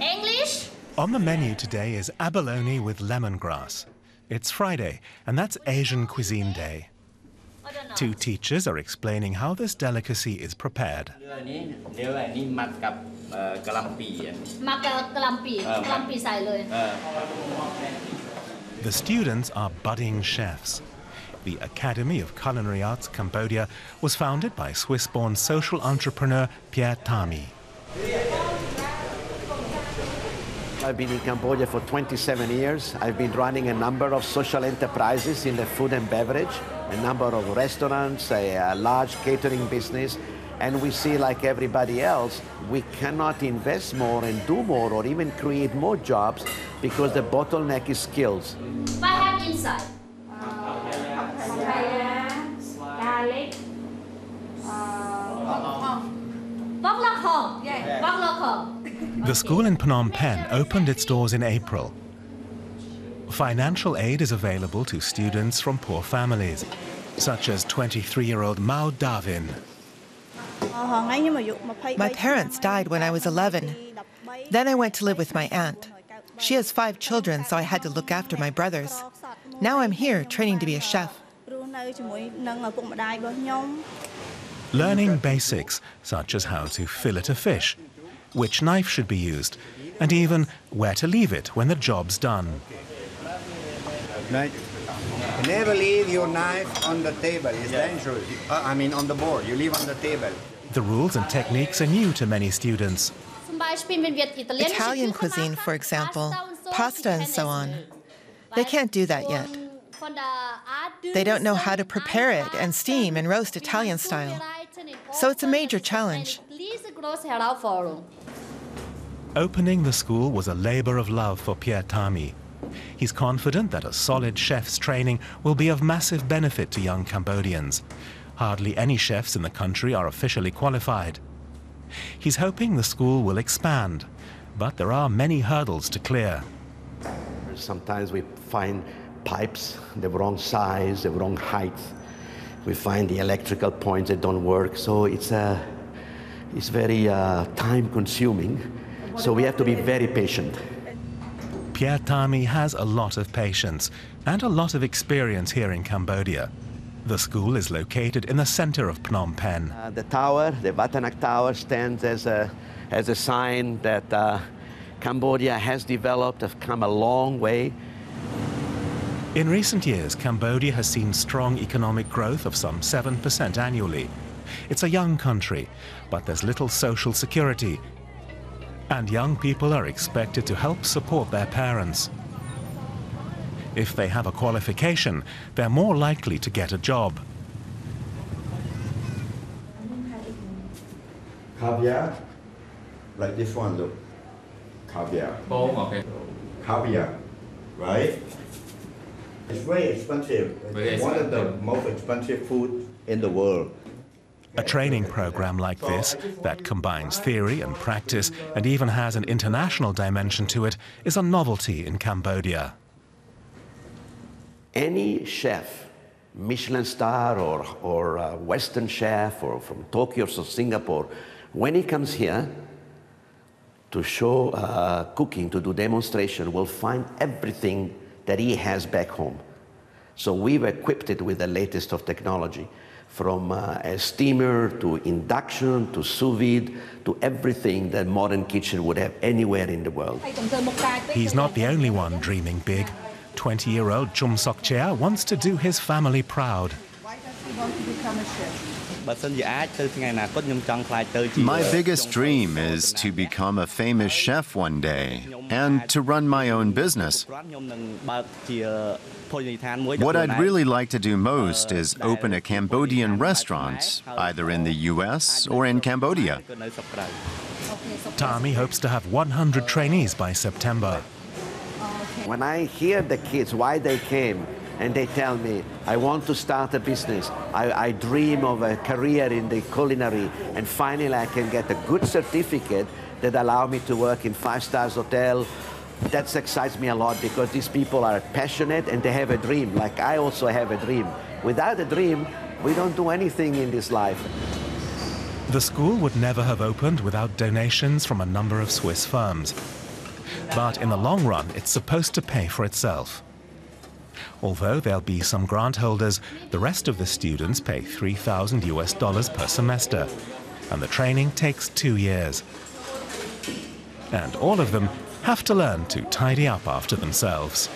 English? On the menu today is abalone with lemongrass. It's Friday, and that's Asian Cuisine Day. Two teachers are explaining how this delicacy is prepared. The students are budding chefs. The Academy of Culinary Arts Cambodia was founded by Swiss-born social entrepreneur Pierre Tami. I've been in Cambodia for 27 years. I've been running a number of social enterprises in the food and beverage, a number of restaurants, a large catering business, and we see, like everybody else, we cannot invest more and do more or even create more jobs because the bottleneck is skills. What have inside? Garlic. The school in Phnom Penh opened its doors in April. Financial aid is available to students from poor families, such as 23-year-old Mao Darwin. My parents died when I was 11. Then I went to live with my aunt. She has 5 children, so I had to look after my brothers. Now I'm here training to be a chef. Learning basics, such as how to fillet a fish, which knife should be used, and even where to leave it when the job's done. Never leave your knife on the table, it's dangerous. I mean on the board, you leave on the table. The rules and techniques are new to many students. Italian cuisine, for example, pasta and so on. They can't do that yet. They don't know how to prepare it and steam and roast Italian style. So it's a major challenge. Opening the school was a labor of love for Pierre Tami. He's confident that a solid chef's training will be of massive benefit to young Cambodians. Hardly any chefs in the country are officially qualified. He's hoping the school will expand, but there are many hurdles to clear. Sometimes we find pipes the wrong size, the wrong height. We find the electrical points that don't work, so it's very time-consuming, so we have to be very patient. Pierre Tami has a lot of patience and a lot of experience here in Cambodia. The school is located in the center of Phnom Penh. The tower, the Watanak Tower, stands as a sign that Cambodia has developed, has come a long way. In recent years, Cambodia has seen strong economic growth of some 7% annually. It's a young country, but there's little social security, and young people are expected to help support their parents. If they have a qualification, they're more likely to get a job. Caviar, like this one, look. Caviar. Oh, okay. Caviar, right? It's very expensive. It's one of the most expensive food in the world. A training program like this, that combines theory and practice and even has an international dimension to it, is a novelty in Cambodia. Any chef, Michelin star or Western chef or from Tokyo or Singapore, when he comes here to show cooking, to do demonstration, will find everything that he has back home. So we've equipped it with the latest of technology, from a steamer to induction to sous vide to everything that modern kitchen would have anywhere in the world. He's not the only one dreaming big. 20-year-old Chum Sok Chea wants to do his family proud. Why does he want to become a chef? My biggest dream is to become a famous chef one day and to run my own business. What I'd really like to do most is open a Cambodian restaurant, either in the U.S. or in Cambodia. Tami hopes to have 100 trainees by September. When I hear the kids why they came and they tell me, I want to start a business, I dream of a career in the culinary, and finally I can get a good certificate that allows me to work in 5-star hotel. That excites me a lot because these people are passionate and they have a dream, like I also have a dream. Without a dream, we don't do anything in this life. The school would never have opened without donations from a number of Swiss firms. But in the long run, it's supposed to pay for itself. Although there'll be some grant holders, the rest of the students pay $3,000 per semester, and the training takes 2 years. And all of them have to learn to tidy up after themselves.